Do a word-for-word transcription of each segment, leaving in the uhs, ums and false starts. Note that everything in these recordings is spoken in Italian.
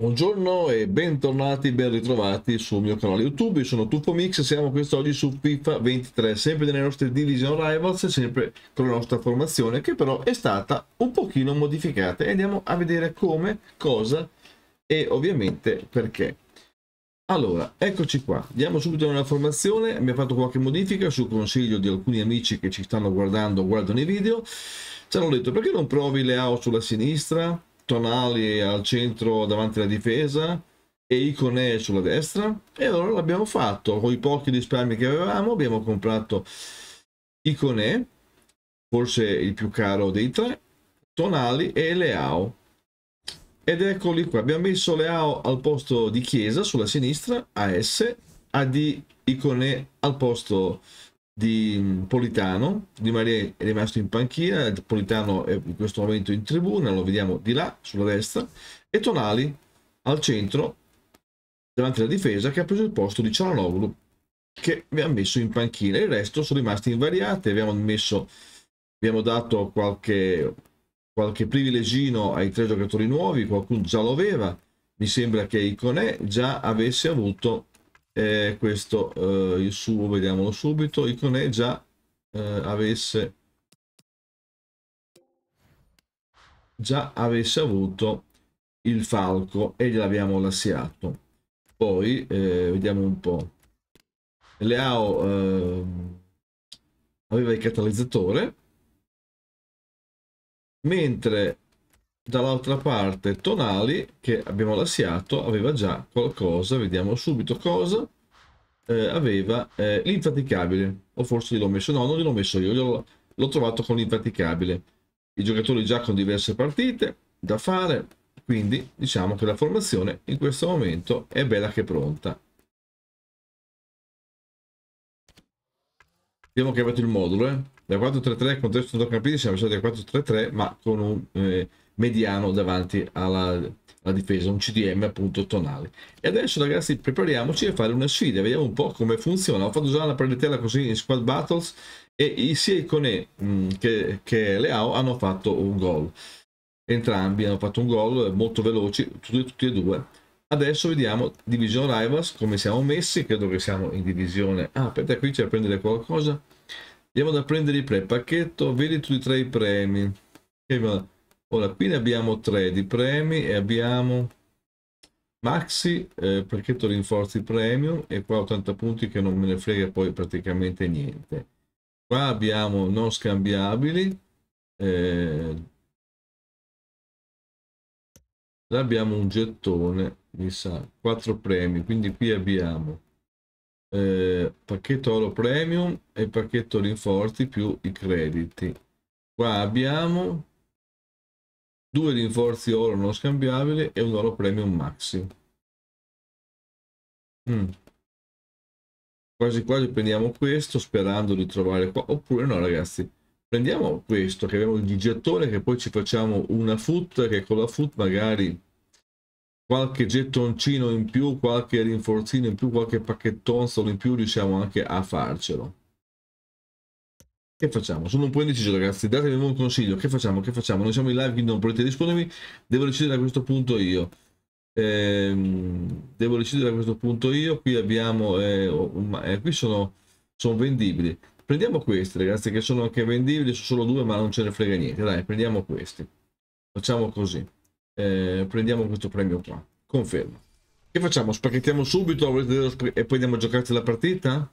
Buongiorno e bentornati, ben ritrovati sul mio canale YouTube. Io sono TuffoMix e siamo quest'oggi su FIFA ventitré, sempre nelle nostre Division Rivals, sempre con la nostra formazione che però è stata un pochino modificata, e andiamo a vedere come, cosa e ovviamente perché. Allora, eccoci qua, andiamo subito nella formazione. Abbiamo fatto qualche modifica su consiglio di alcuni amici che ci stanno guardando, guardano i video. Ci hanno detto: perché non provi Leao sulla sinistra, Tonali al centro davanti alla difesa e Ikonè sulla destra? E allora l'abbiamo fatto con i pochi risparmi che avevamo. Abbiamo comprato Ikonè, forse il più caro dei tre, Tonali e Leao, ed eccoli qua. Abbiamo messo Leao al posto di Chiesa sulla sinistra, A S, A D Ikonè al posto di Politano. Di Maria è rimasto in panchina, Politano è in questo momento in tribuna, lo vediamo di là sulla destra, e Tonali al centro davanti alla difesa, che ha preso il posto di Çalhanoğlu, che abbiamo messo in panchina. Il resto sono rimasti invariati. Abbiamo messo, abbiamo dato qualche, qualche privilegino ai tre giocatori nuovi. Qualcuno già lo aveva, mi sembra che Ikonè già avesse avuto Eh, questo eh, il suo, vediamolo subito. Ikonè già eh, avesse già avesse avuto il falco e gliel'abbiamo lasciato. Poi eh, vediamo un po', Leao eh, aveva il catalizzatore, mentre dall'altra parte Tonali, che abbiamo lasciato, aveva già qualcosa. Vediamo subito cosa eh, aveva, eh, l'infaticabile, o forse gliel'ho messo, no, non gliel'ho messo io, l'ho trovato con l'infaticabile. I giocatori già con diverse partite da fare, quindi diciamo che la formazione in questo momento è bella che pronta. Abbiamo cambiato il modulo, eh? Da quattro tre tre con tre centrocampiti siamo passati a quattro tre tre, ma con un... Eh, mediano davanti alla, alla difesa, un C D M appunto Tonali. E adesso ragazzi prepariamoci a fare una sfida, vediamo un po' come funziona. Ho fatto già una parentela così in squad battles e sia Ikonè che, che Leao hanno fatto un gol, entrambi hanno fatto un gol molto veloci, tutti, tutti e due. Adesso vediamo Division Rivals come siamo messi, credo che siamo in divisione. Ah, aspetta, qui c'è da prendere qualcosa, andiamo da prendere i pre, pacchetto, vedi tutti e tre i premi. E ora qui ne abbiamo tre di premi e abbiamo Maxi, eh, pacchetto rinforzi premium, e qua ottanta punti che non me ne frega poi praticamente niente. Qua abbiamo non scambiabili, eh, abbiamo un gettone, mi sa, quattro premi, quindi qui abbiamo eh, pacchetto oro premium e pacchetto rinforzi più i crediti. Qua abbiamo due rinforzi oro non scambiabile e un oro premium maxi. Mm. Quasi quasi prendiamo questo sperando di trovare qua, oppure no ragazzi, prendiamo questo che abbiamo il gettone, che poi ci facciamo una foot, che con la foot magari qualche gettoncino in più, qualche rinforzino in più, qualche pacchettonzolo in più riusciamo anche a farcelo. Che facciamo? Sono un po' indeciso ragazzi, datemi un consiglio, che facciamo? Che facciamo? Non siamo in live, quindi non potete rispondermi, devo decidere a questo punto io. Ehm, devo decidere a questo punto io, qui abbiamo, eh, eh, qui sono, sono vendibili. Prendiamo questi ragazzi che sono anche vendibili, sono solo due ma non ce ne frega niente, dai, prendiamo questi. Facciamo così, eh, prendiamo questo premio qua, confermo. Che facciamo? Spacchettiamo subito e poi andiamo a giocarci la partita?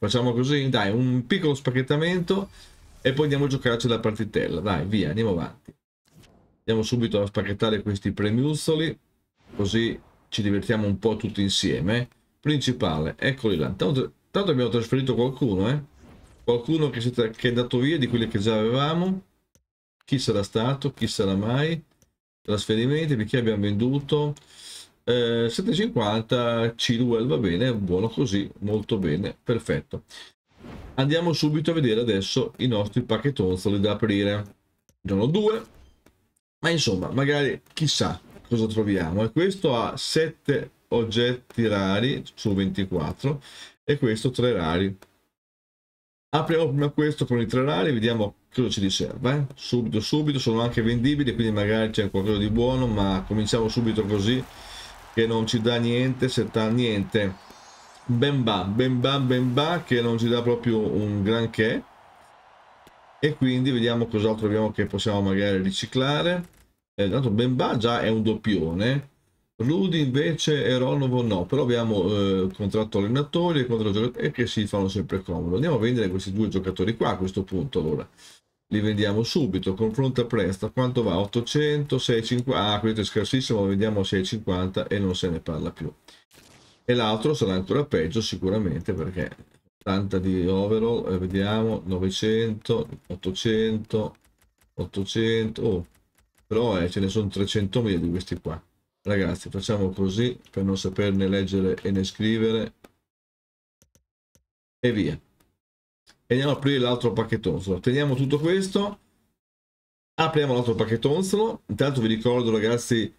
Facciamo così, dai, un piccolo spacchettamento e poi andiamo a giocarci la partitella, dai, via, andiamo avanti. Andiamo subito a spacchettare questi premiuzzoli, così ci divertiamo un po' tutti insieme. Principale, eccoli là. Tanto, tanto abbiamo trasferito qualcuno, eh? Qualcuno che, siete, che è andato via, di quelli che già avevamo. Chi sarà stato, chi sarà mai. Trasferimenti, perché abbiamo venduto... Eh, settecentocinquanta C due, va bene, buono così, molto bene, perfetto. Andiamo subito a vedere adesso i nostri pacchettonzoli da aprire. Giorno due, ma insomma, magari chissà cosa troviamo. E questo ha sette oggetti rari su ventiquattro e questo tre rari. Apriamo prima questo con i tre rari, vediamo cosa ci riserva, eh? Subito subito, sono anche vendibili, quindi magari c'è qualcosa di buono, ma cominciamo subito così. che non ci dà niente, settanta niente. Bemba, Bemba, Bemba che non ci dà proprio un granché. E quindi vediamo cos'altro abbiamo che possiamo magari riciclare. Eh, tanto Bemba già è un doppione. Rudy invece e Ronovo no, però abbiamo eh, contratto allenatori e contratto e che si fanno sempre comodo. Andiamo a vendere questi due giocatori qua a questo punto, allora. Li vendiamo subito, confronta presto, quanto va? ottocento, seicentocinquanta, ah questo è scarsissimo, lo vendiamo a seicentocinquanta e non se ne parla più. E l'altro sarà ancora peggio sicuramente perché ottanta di overall, eh, vediamo, novecento, ottocento, ottocento, oh, però eh, ce ne sono trecentomila di questi qua. Ragazzi, facciamo così per non saperne leggere e né scrivere e via. E andiamo a aprire l'altro pacchettonzolo. Teniamo tutto questo, apriamo l'altro pacchettonzolo. Intanto vi ricordo ragazzi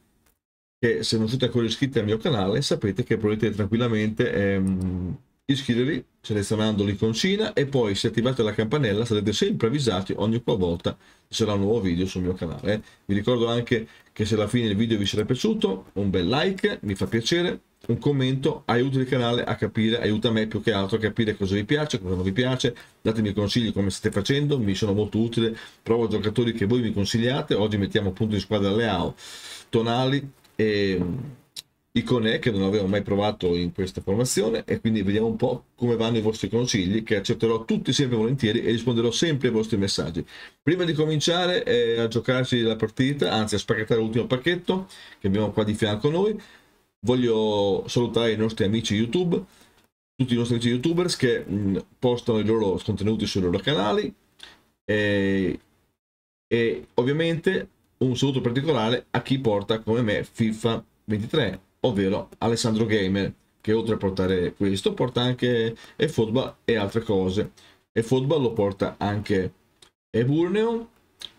che se non siete ancora iscritti al mio canale sapete che potete tranquillamente ehm, iscrivervi selezionando l'iconcina e poi se attivate la campanella sarete sempre avvisati ogni qualvolta ci sarà un nuovo video sul mio canale. Vi ricordo anche che se alla fine il video vi sarà piaciuto un bel like, mi fa piacere, un commento aiuta il canale a capire, aiuta me più che altro a capire cosa vi piace, cosa non vi piace, datemi consigli come state facendo, mi sono molto utile, provo giocatori che voi mi consigliate. Oggi mettiamo appunto in squadra Leao, Tonali e Ikonè che non avevo mai provato in questa formazione e quindi vediamo un po' come vanno i vostri consigli che accetterò tutti sempre volentieri e risponderò sempre ai vostri messaggi. Prima di cominciare eh, a giocarci la partita, anzi a spacchettare l'ultimo pacchetto che abbiamo qua di fianco a noi, voglio salutare i nostri amici YouTube, tutti i nostri amici YouTubers che mh, postano i loro contenuti sui loro canali e, e ovviamente un saluto particolare a chi porta come me FIFA ventitré. Ovvero Alessandro Gamer, che oltre a portare questo porta anche e football e altre cose, e football lo porta anche Eburneo,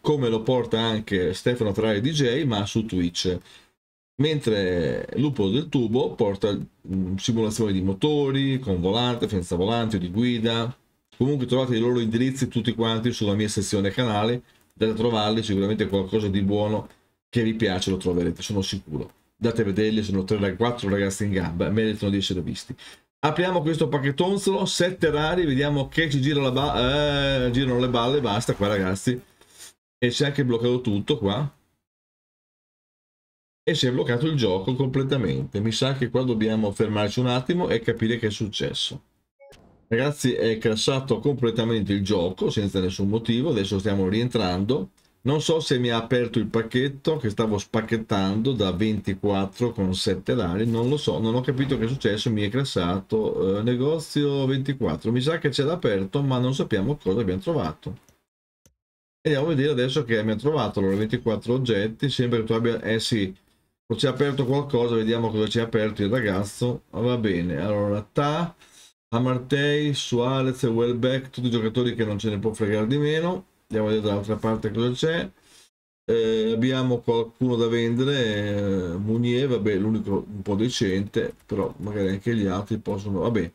come lo porta anche Stefano Ferrari D J ma su Twitch, mentre Lupo del Tubo porta mh, simulazioni di motori con volante, senza volante, di guida. Comunque trovate i loro indirizzi tutti quanti sulla mia sezione canale, da trovarli sicuramente qualcosa di buono che vi piace lo troverete, sono sicuro. Date a vederli, sono tre quattro ragazzi in gamba, meritano di essere visti. Apriamo questo pacchettonzolo, sette rari, vediamo che ci gira la ba eh, girano le balle, basta qua ragazzi. E c'è anche bloccato tutto qua. E si è bloccato il gioco completamente. Mi sa che qua dobbiamo fermarci un attimo e capire che è successo. Ragazzi, è crassato completamente il gioco, senza nessun motivo, adesso stiamo rientrando. Non so se mi ha aperto il pacchetto che stavo spacchettando da ventiquattro con sette rari, non lo so, non ho capito che è successo, mi è crassato eh, negozio ventiquattro, mi sa che ce l'ha aperto ma non sappiamo cosa abbiamo trovato. Andiamo a vedere adesso che abbiamo trovato, allora ventiquattro oggetti, sembra che tu abbia, eh sì, ci ha aperto qualcosa, vediamo cosa ci ha aperto il ragazzo, va bene, allora T A Amartey, Suarez e Welbeck, tutti i giocatori che non ce ne può fregare di meno. Andiamo a vedere dall'altra parte cosa c'è. Eh, abbiamo qualcuno da vendere, eh, Mounier, vabbè, l'unico un po' decente, però magari anche gli altri possono... Vabbè,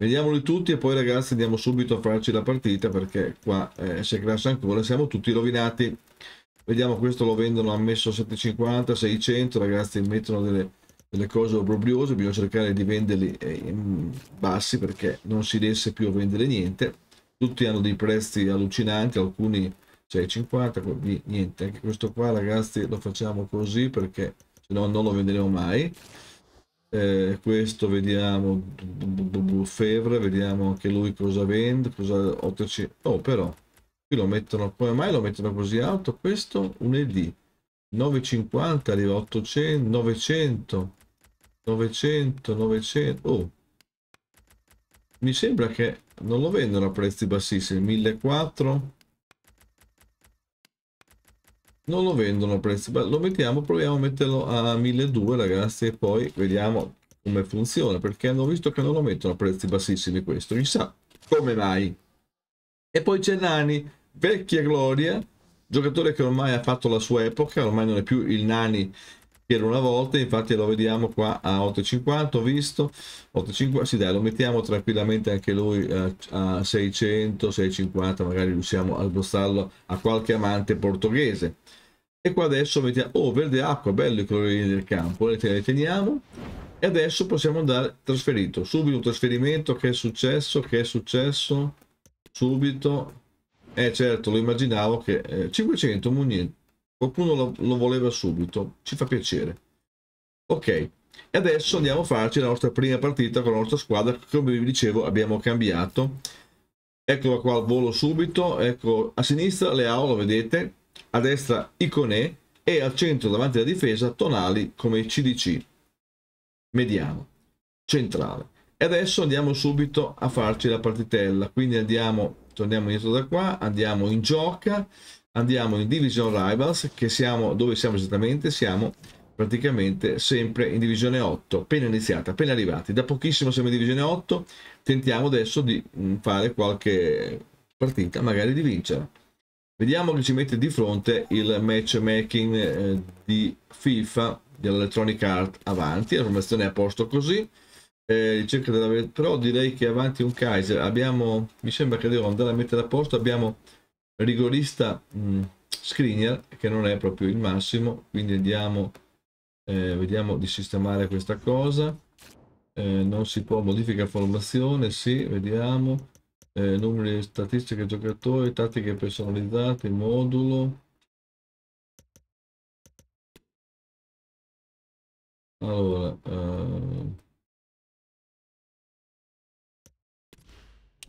vediamoli tutti e poi ragazzi andiamo subito a farci la partita perché qua eh, si crassa ancora, siamo tutti rovinati. Vediamo, questo lo vendono ammesso a settecentocinquanta, seicento, ragazzi mettono delle, delle cose obbrobriose, bisogna cercare di venderli eh, bassi perché non si riesce più a vendere niente. Tutti hanno dei prezzi allucinanti, alcuni sei cinquanta, quindi niente, anche questo qua ragazzi lo facciamo così perché se no non lo venderemo mai. Eh, questo vediamo, Febvre, vediamo anche lui cosa vende, cosa otto C. Oh però, qui lo mettono, come mai lo mettono così alto? Questo un E D, novecentocinquanta, arriva ottocento, novecento, novecento, novecento, oh. Mi sembra che non lo vendono a prezzi bassissimi, millequattrocento, non lo vendono a prezzi bassi, lo mettiamo, proviamo a metterlo a milleduecento ragazzi e poi vediamo come funziona, perché hanno visto che non lo mettono a prezzi bassissimi questo, chissà come mai. E poi c'è Nani, vecchia gloria, giocatore che ormai ha fatto la sua epoca, ormai non è più il Nani che era una volta, infatti lo vediamo qua a ottocentocinquanta, ho visto ottocentocinquanta, sì dai, lo mettiamo tranquillamente anche lui a seicento, seicentocinquanta, magari riusciamo a sborsarlo a qualche amante portoghese. E qua adesso mettiamo, oh, verde acqua, bello i colorini del campo, le teniamo. E adesso possiamo andare trasferito, subito un trasferimento, che è successo, che è successo, subito. Eh certo, lo immaginavo che eh, cinquecento Mounier, qualcuno lo, lo voleva subito, ci fa piacere. Ok, e adesso andiamo a farci la nostra prima partita con la nostra squadra che, come vi dicevo, abbiamo cambiato. Eccola qua al volo subito, ecco, a sinistra Leao, lo vedete, a destra Ikonè e al centro davanti alla difesa Tonali come C D C, mediano, centrale. E adesso andiamo subito a farci la partitella, quindi andiamo... Torniamo indietro da qua, andiamo in gioca, andiamo in Division Rivals, che siamo, dove siamo esattamente? Siamo praticamente sempre in Divisione otto, appena iniziata, appena arrivati. Da pochissimo siamo in Divisione otto, tentiamo adesso di fare qualche partita, magari di vincere. Vediamo che ci mette di fronte il matchmaking di FIFA, dell'Electronic Arts avanti, la formazione è a posto così. Eh, ricerca della... però direi che avanti un Kaiser abbiamo, mi sembra che devo andare a mettere a posto, abbiamo rigorista mh, Skriniar che non è proprio il massimo, quindi andiamo eh, vediamo di sistemare questa cosa. Eh, non si può modificare formazione, sì, vediamo eh, numeri, statistiche, giocatori, tattiche personalizzate, modulo. Allora eh...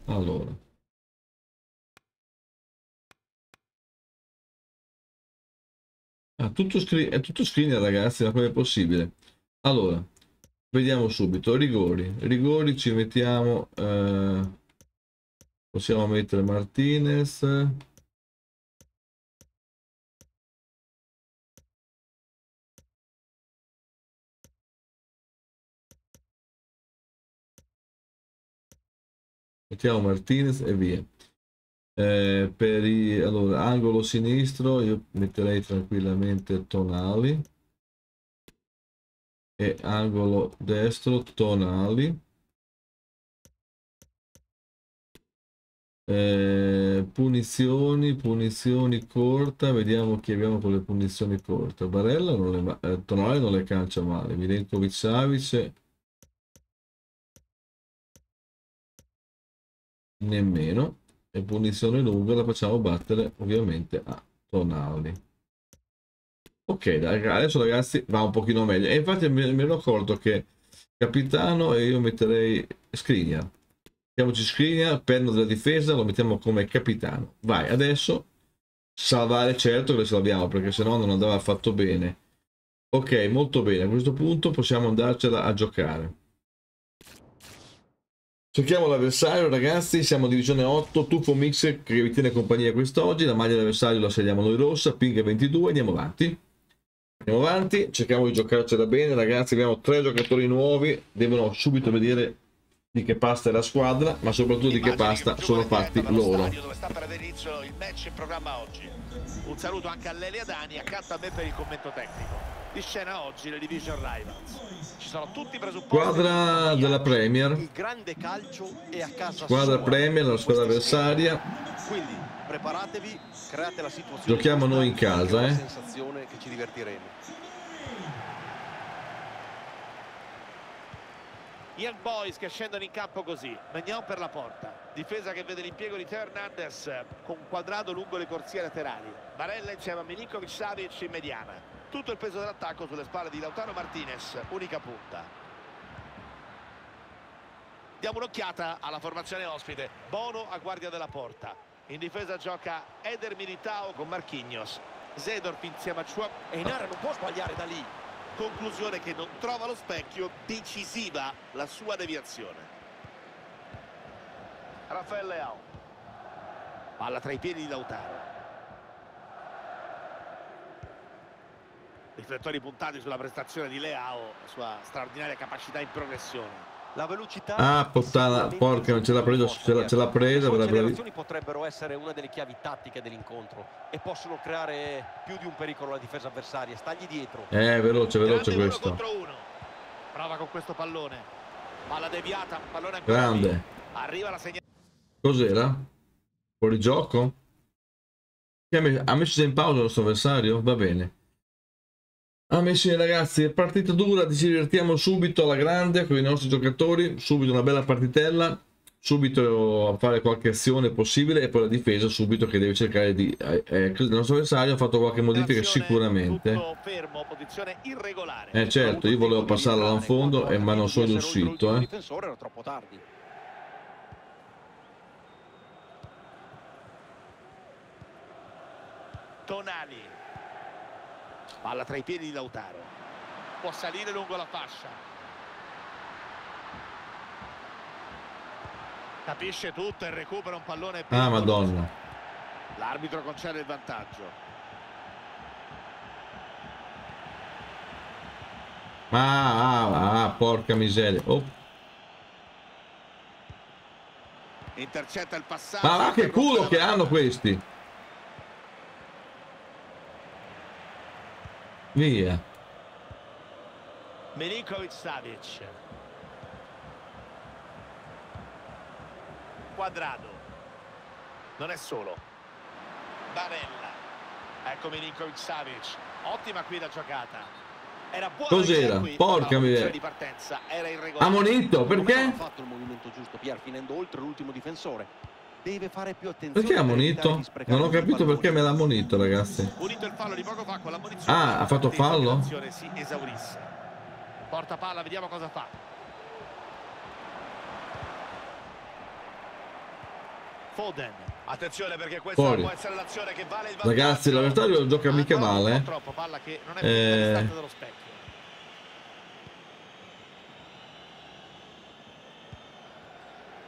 Allora, ah, tutto screen, è tutto screen ragazzi, ma come è possibile? Allora, vediamo subito, rigori, rigori ci mettiamo, eh, possiamo mettere Martinez, mettiamo Martinez e via. Eh, per i, allora, angolo sinistro io metterei tranquillamente Tonali e angolo destro Tonali. Eh, punizioni, punizioni corta, vediamo chi abbiamo con le punizioni corte. Barella non le, eh, Tonali non le calcia male, Milinkovic-Savic nemmeno, e punizione lunga la facciamo battere ovviamente a Tonali. Ok, adesso ragazzi va un pochino meglio, e infatti mi ero accorto che capitano, e io metterei Skriniar, mettiamoci Skriniar, perno della difesa, lo mettiamo come capitano. Vai, adesso salvare, certo che lo salviamo perché sennò non andava affatto bene. Ok, molto bene, a questo punto possiamo andarcela a giocare. Cerchiamo l'avversario ragazzi, siamo in Divisione otto, TuffoMix che vi tiene compagnia quest'oggi, la maglia dell'avversario la scegliamo noi rossa, ping ventidue, andiamo avanti. Andiamo avanti, cerchiamo di giocarcela bene ragazzi, abbiamo tre giocatori nuovi, devono subito vedere di che pasta è la squadra, ma soprattutto di che pasta sono fatti loro. Dove sta per avere inizio il match in programma oggi. Un saluto anche a Lele e a Dani, accanto a me per il commento tecnico. Di scena oggi le Division Rivals. Ci sono tutti i presupposti. Squadra della Premier. Il grande calcio è a casa. Squadra Premier, la squadra avversaria. Quindi preparatevi, create la situazione. Giochiamo noi in casa, eh. La sensazione che ci divertiremo. Young Boys che scendono in campo così, Mignon per la porta, difesa che vede l'impiego di Teo Hernandez con quadrato lungo le corsie laterali, Barella insieme a Milinkovic-Savic in mediana, tutto il peso dell'attacco sulle spalle di Lautaro Martinez, unica punta. Diamo un'occhiata alla formazione ospite, Bono a guardia della porta, in difesa gioca Eder Militao con Marquinhos, Seedorf insieme a Chuao, e in area non può sbagliare da lì. Conclusione che non trova lo specchio, decisiva la sua deviazione. Rafael Leao, palla tra i piedi di Lautaro, riflettori puntati sulla prestazione di Leao, la sua straordinaria capacità in progressione, la velocità. Ah, puttana, porca, non ce l'ha presa, ce l'ha presa. Le accelerazioni potrebbero essere una delle chiavi tattiche dell'incontro e possono creare più di un pericolo alla difesa avversaria. Stagli dietro. Eh, veloce, veloce questo. Uno contro uno. Prova con questo pallone. Palla deviata, pallone ancora grande. Lì. Arriva la segnalazione. Cos'era? Fuori gioco? Ha messo in pausa il suo avversario? Va bene. Amici ragazzi, partita dura, ci divertiamo subito alla grande con i nostri giocatori, subito una bella partitella, subito a fare qualche azione possibile e poi la difesa subito che deve cercare di... Eh, eh, il nostro avversario ha fatto qualche modifica sicuramente. Eh certo, io volevo passarla da un fondo, eh, ma non sono riuscito. Eh. Tonali, palla tra i piedi di Lautaro, può salire lungo la fascia, capisce tutto e recupera un pallone. Ah madonna, l'arbitro concede il vantaggio. ah, ah, ah porca miseria. Oh, intercetta il passaggio. Ma va che culo che hanno questi. Via. Milinkovic-Savic. Quadrado. Non è solo. Barella. Ecco Milinkovic-Savic. Ottima qui la giocata. Era buona. Cos'era? Porca miseria. Di partenza era irregolare. Ha monito, perché? Non ha fatto il movimento giusto, Pier, finendo oltre l'ultimo difensore. Deve fare più attenzione. Perché ha ammonito? Non ho capito perché me l'ha ammonito, ragazzi. Unito il fallo di poco fa con l'ammonizione. Ah, ha fatto fallo? Si esaurisse. Porta palla, vediamo cosa fa. Foden. Attenzione perché questa fuori può essere l'azione che vale il vantaggio. Ragazzi, l'avversario gioca mica male. Purtroppo palla che non è più distante dallo specchio.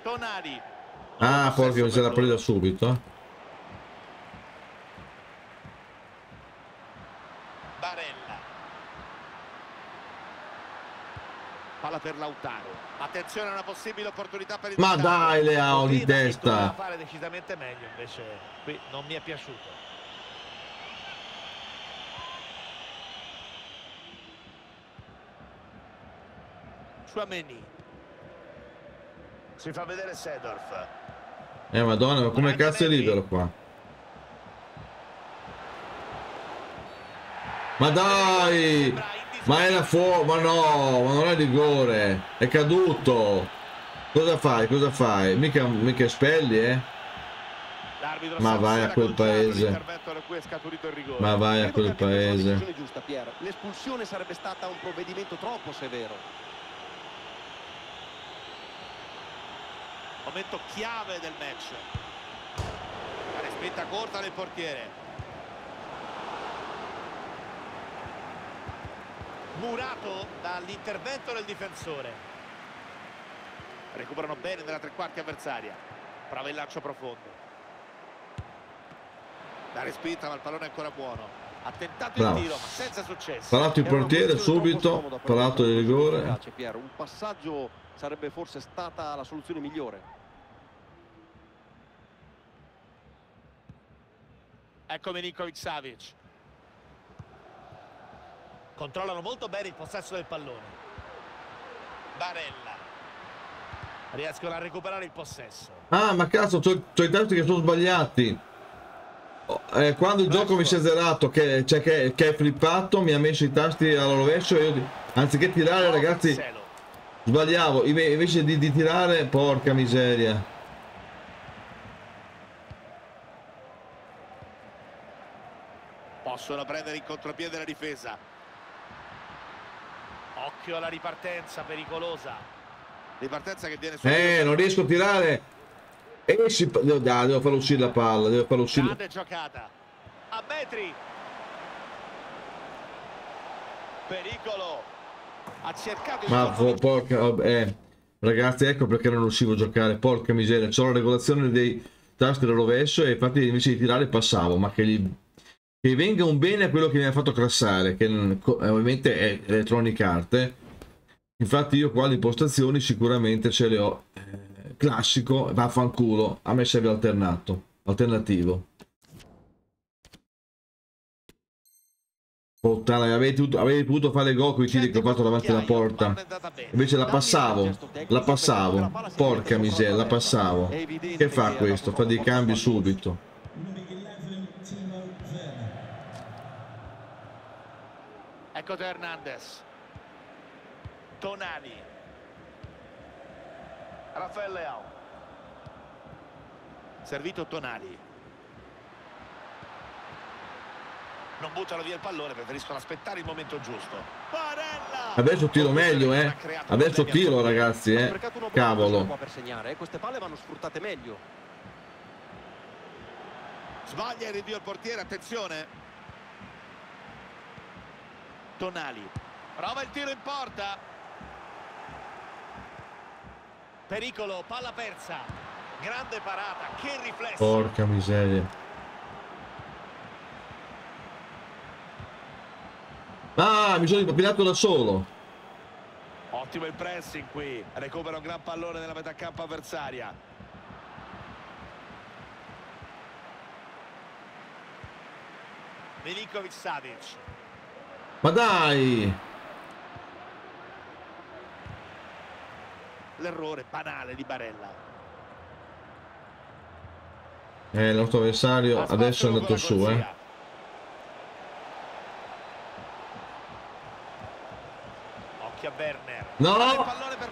Tonali. Ah, porca mi si era presa subito. Barella. Palla per Lautaro. Attenzione a una possibile opportunità per il... Ma dai, Leao di testa. Fare decisamente meglio, invece qui non mi è piaciuto. Tchouaméni. Si fa vedere Seedorf. Eh madonna, ma come cazzo è libero qua? Ma dai! Ma era fuori, ma no, ma non è rigore, è caduto. Cosa fai? Cosa fai? Mica, mica espelli, eh? Ma vai a quel paese. Ma vai a quel paese. L'espulsione sarebbe stata un provvedimento troppo severo. Momento chiave del match. La respinta corta del portiere. Murato dall'intervento del difensore. Recuperano bene nella tre quarti avversaria. Prova il lancio profondo. La respinta, ma il pallone è ancora buono. Ha tentato il tiro, ma senza successo. Parato il portiere subito. Parato il rigore. Un passaggio sarebbe forse stata la soluzione migliore. Ecco Milinkovic-Savic. Controllano molto bene il possesso del pallone. Barella. Riescono a recuperare il possesso. Ah, ma cazzo, c'ho i tasti che sono sbagliati. Eh, quando il gioco mi si è zerato, che, cioè che, che è flippato, mi ha messo i tasti alla rovescio e io, anziché tirare, ragazzi, sbagliavo. Invece di, di tirare, porca miseria. Possono prendere in contropiede la difesa. Occhio alla ripartenza pericolosa. Ripartenza che viene su. Eh, non riesco a tirare. Esci, devo, dai, devo far uscire la palla, devo far uscire. Grande giocata. A metri. Pericolo. Ha cercato il... Ma po porca, oh, eh. Ragazzi, ecco perché non riuscivo a giocare, porca miseria, c'ho la regolazione dei tasti del rovescio e infatti invece di tirare passavo, ma che gli... Che venga un bene a quello che mi ha fatto classare, che ovviamente è Electronic Arts. Infatti io qua le impostazioni sicuramente ce le ho. Eh, classico, vaffanculo, a me serve alternato, alternativo. Puttana, avevi potuto fare gol con i tiri che ho fatto davanti alla porta. Invece la passavo, la passavo, porca miseria, la passavo. Che fa questo? Fa dei cambi subito. Marco Teo Hernandez. Tonali. Rafael Leao. Servito Tonali. Non buttano via il pallone, preferiscono aspettare il momento giusto. Barella! Adesso tiro meglio, eh. Adesso tiro, ragazzi, eh. Cavolo. Per segnare, queste palle vanno sfruttate meglio. Sbaglia il rinvio al portiere, attenzione. Tonali. Prova il tiro in porta. Pericolo, palla persa. Grande parata, che riflesso. Porca miseria. Ah, mi sono incapillato da solo. Ottimo il pressing qui. Recupera un gran pallone nella metà campo avversaria. Milinkovic-Savic. Ma dai! L'errore banale di Barella. Eh, il nostro avversario adesso è andato su, eh. A Werner. No, no,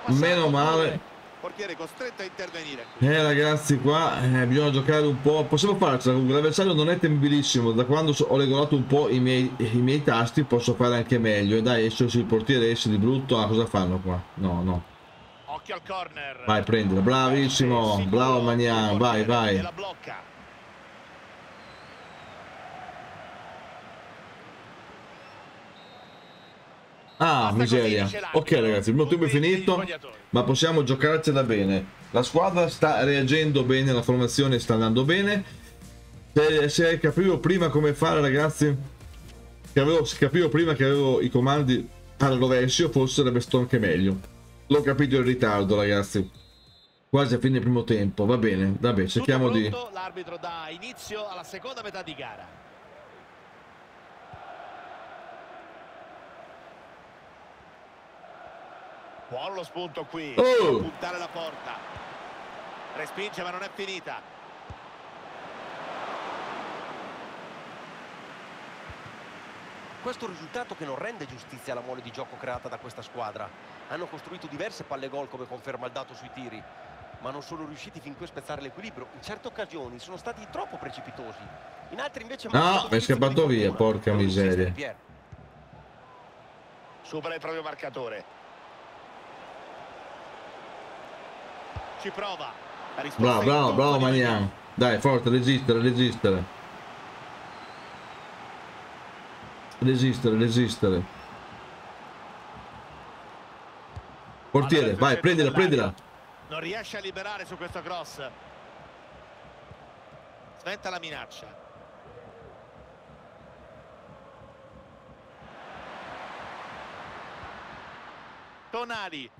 meno male. Portiere costretto a intervenire. Eh ragazzi, qua eh, bisogna giocare un po'. Possiamo farcela, comunque l'avversario non è tembilissimo. Da quando ho regolato un po' i miei, i miei tasti posso fare anche meglio. E dai, esce il portiere, esce di brutto. Ah, cosa fanno qua? No, no. Occhio al corner. Vai, prendila, bravissimo. Bravo Magnan, vai, vai. La blocca. Ah, miseria. Ok ragazzi, il mio tempo è finito, ma possiamo giocarcela bene. La squadra sta reagendo bene, la formazione sta andando bene. Se, se capivo prima come fare, ragazzi, che avevo, se capivo prima che avevo i comandi al rovescio, forse sarebbe stato anche meglio. L'ho capito in ritardo, ragazzi. Quasi a fine del primo tempo, va bene. Vabbè, cerchiamo di... L'arbitro dà inizio alla seconda metà di gara. Buon lo spunto qui, oh. Puntare la porta. Respinge ma non è finita. Questo è un risultato che non rende giustizia alla mole di gioco creata da questa squadra. Hanno costruito diverse palle gol, come conferma il dato sui tiri, ma non sono riusciti fin qui a spezzare l'equilibrio. In certe occasioni sono stati troppo precipitosi, in altre invece... No, è scappato via, porca miseria. Supera il proprio marcatore. Ci prova. Bravo, bravo, bravo Magnan. Dai, forza, resistere, resistere. Resistere, resistere. Portiere, allora, vai, prendila, prendila. Non riesce a liberare su questo cross. Sventa la minaccia. Tonali.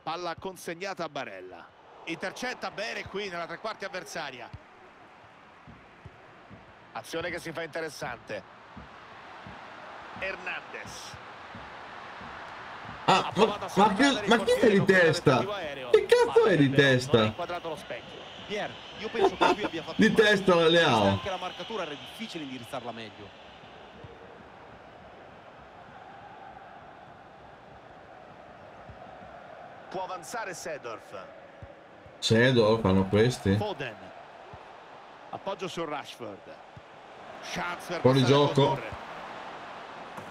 Palla consegnata a Barella. Intercetta bene qui nella tre quarti avversaria. Azione che si fa interessante. Hernandez. Ah, ma, ma, che, ma chi è di testa? Che cazzo è di testa? Inquadrato lo specchio. Pier, io penso che lui abbia fatto di testa la Leao. Anche la marcatura era difficile indirizzarla meglio. Può avanzare Seedorf. Seedorf fanno questi. Foden. Appoggio su Rashford. Chance per il gioco.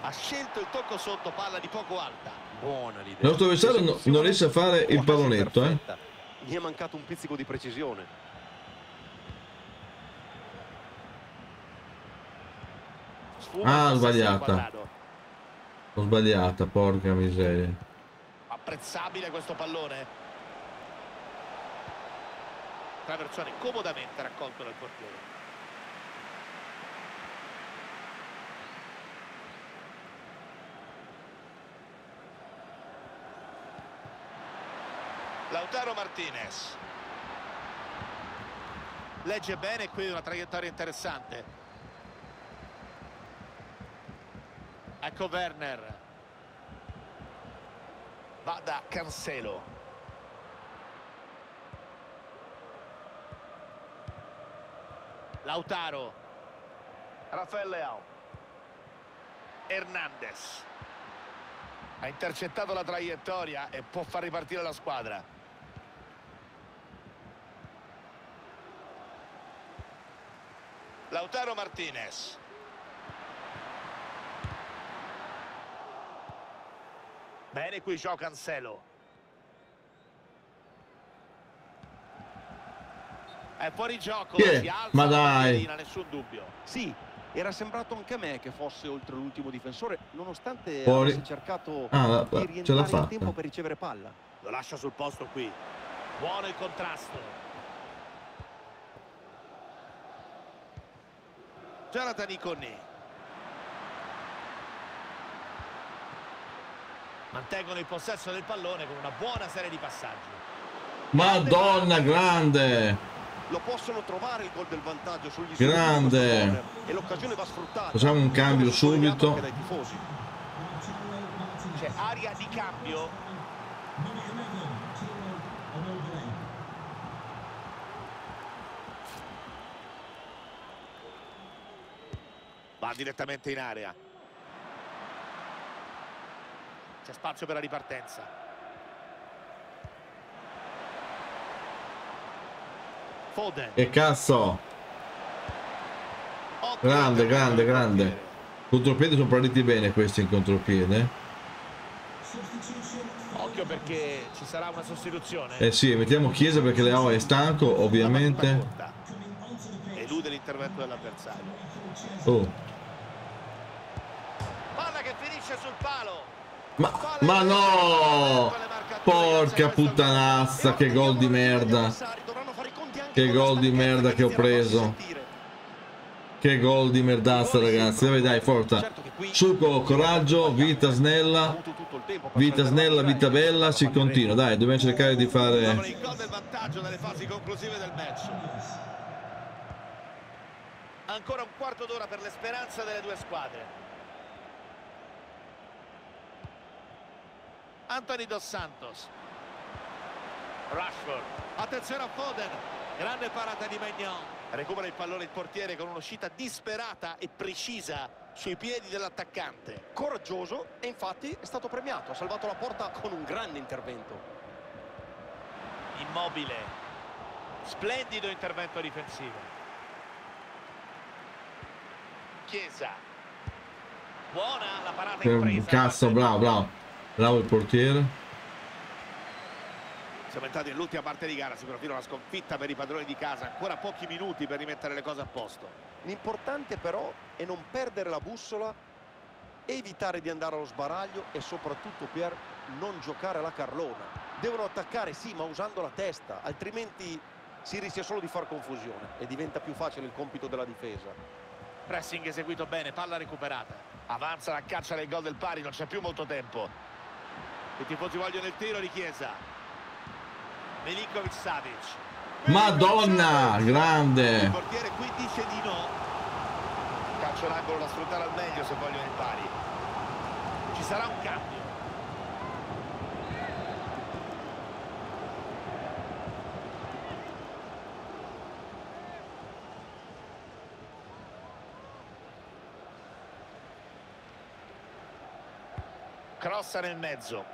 Ha scelto il tocco sotto, palla di poco alta. Buona l'idea. Il nostro avversario no, non riesce a fare il pallonetto, eh. Gli è mancato un pizzico di precisione. Ah, sbagliata. Ho sbagliata, porca miseria. Apprezzabile questo pallone. Traversone comodamente raccolto dal portiere. Lautaro Martinez. Legge bene qui, una traiettoria interessante. Ecco Werner. Va da Cancelo. Lautaro. Rafael Leao. Hernandez. Ha intercettato la traiettoria e può far ripartire la squadra. Lautaro Martinez. Bene qui João Cancelo. È fuori gioco. Yeah, si alza, ma dai. Non ha nessun dubbio. Sì, era sembrato anche a me che fosse oltre l'ultimo difensore, nonostante fuori. Avesse cercato ah, di rientrare in tempo per ricevere palla. Lo lascia sul posto qui. Buono il contrasto. Jonathan Ikonè. Mantengono il possesso del pallone con una buona serie di passaggi. Madonna, grande! Lo possono trovare il gol del vantaggio sugli grande e l'occasione va sfruttata. Facciamo un cambio subito. Dai tifosi. C'è aria di cambio. Va direttamente in area. C'è spazio per la ripartenza. Foden. Che cazzo! Grande, grande, grande. Contropiede, sono partiti bene questi in contropiede. Occhio perché ci sarà una sostituzione. Eh sì, mettiamo Chiesa perché Leao è stanco, ovviamente. Elude l'intervento dell'avversario. Oh. Palla che finisce sul palo. Ma, ma no! Porca puttanazza, che gol di merda. Che gol di merda che ho preso. Che gol di merdazza, ragazzi. Dai, dai, forza. Succo, coraggio, vita snella. Vita snella, vita bella. Si continua. Dai, dobbiamo cercare di fare. Ancora un quarto d'ora per le speranze delle due squadre. Antonio Dos Santos. Rashford. Attenzione a Foden. Grande parata di Mignon. Recupera il pallone il portiere con un'uscita disperata e precisa sui piedi dell'attaccante. Coraggioso e infatti è stato premiato. Ha salvato la porta con un grande intervento. Immobile. Splendido intervento difensivo. Chiesa. Buona la parata in presa. Cazzo, bravo, bravo. Bravo il portiere. Siamo entrati nell'ultima parte di gara, si profila una sconfitta per i padroni di casa, ancora pochi minuti per rimettere le cose a posto. L'importante però è non perdere la bussola, evitare di andare allo sbaraglio e soprattutto per non giocare alla carlona. Devono attaccare sì, ma usando la testa, altrimenti si rischia solo di far confusione e diventa più facile il compito della difesa. Pressing eseguito bene, palla recuperata, avanza la caccia del gol del pari, non c'è più molto tempo. I tifosi vogliono il tiro di Chiesa. Milinkovic-Savic. Madonna, grande. Il portiere qui dice di no. Calcio l'angolo da sfruttare al meglio se vogliono i pari. Ci sarà un cambio. Crossa nel mezzo.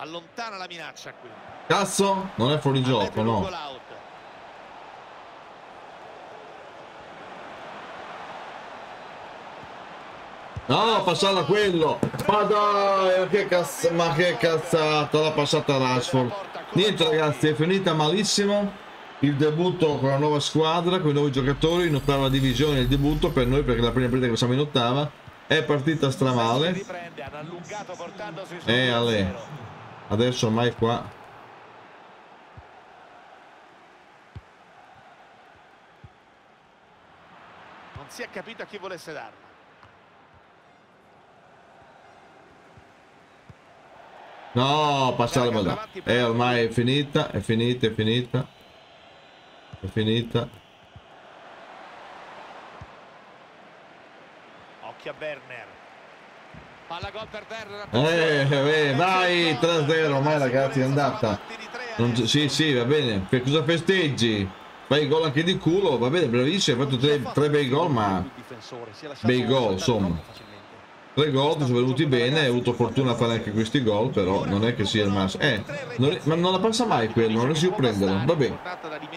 Allontana la minaccia qui. Cazzo, non è fuori gioco, no. No, passata quello. Ma dai, che cazzo, ma che cazzata la passata Rashford. Niente ragazzi, è finita malissimo il debutto con la nuova squadra, con i nuovi giocatori in ottava divisione. Il debutto per noi perché la prima partita che siamo in ottava è partita stramale. E Ale. Adesso ormai qua. Non si è capito a chi volesse darla. No, passare ma là. E ormai è finita, è finita, è finita. È finita. Occhio a Werner. Palla gol per Werner. Vai, tre a zero, ormai ragazzi è andata. Non, sì, sì, va bene. Cosa festeggi? Bei gol anche di culo, va bene, Vlahović ha fatto tre, tre bei gol, ma bei gol, insomma. Tre gol, sono venuti bene, ha avuto fortuna a fare anche questi gol, però non è che sia il massimo. Eh, non, ma non la passa mai quello, non riesco a prenderla, va bene.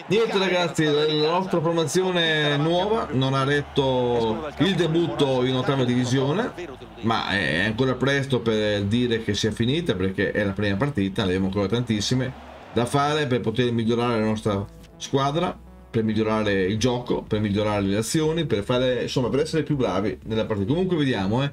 Niente ragazzi, la nostra formazione nuova non ha retto il debutto in ottava divisione, ma è ancora presto per dire che sia finita, perché è la prima partita, ne abbiamo ancora tantissime da fare per poter migliorare la nostra squadra, per migliorare il gioco, per migliorare le azioni, per fare, insomma, per essere più bravi nella partita. Comunque vediamo, eh.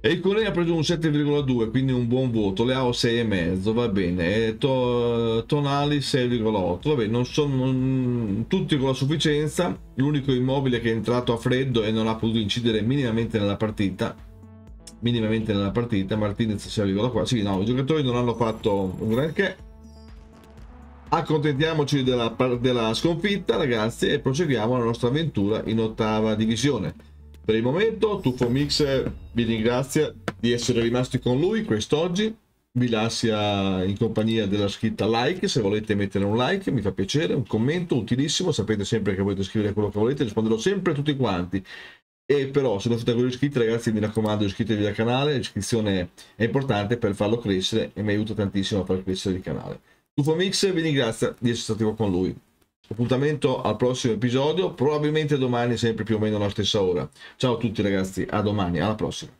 E Ikonè ha preso un sette virgola due, quindi un buon voto. Leao sei virgola cinque, va bene. E to Tonali sei virgola otto, va bene. Non sono non... tutti con la sufficienza. L'unico Immobile che è entrato a freddo e non ha potuto incidere minimamente nella partita. Minimamente nella partita. Martinez sei virgola quattro. Sì, no, i giocatori non hanno fatto un granché. Accontentiamoci della, della sconfitta ragazzi e proseguiamo la nostra avventura in ottava divisione. Per il momento TuffoMix vi ringrazia di essere rimasti con lui quest'oggi, vi lascia in compagnia della scritta like, se volete mettere un like mi fa piacere, un commento utilissimo, sapete sempre che volete scrivere quello che volete, risponderò sempre a tutti quanti. E però se non siete ancora iscritti ragazzi mi raccomando iscrivetevi al canale, l'iscrizione è importante per farlo crescere e mi aiuta tantissimo a far crescere il canale. TuffoMix vi ringrazia di essere stati con lui. Appuntamento al prossimo episodio, probabilmente domani sempre più o meno alla stessa ora. Ciao a tutti ragazzi, a domani, alla prossima.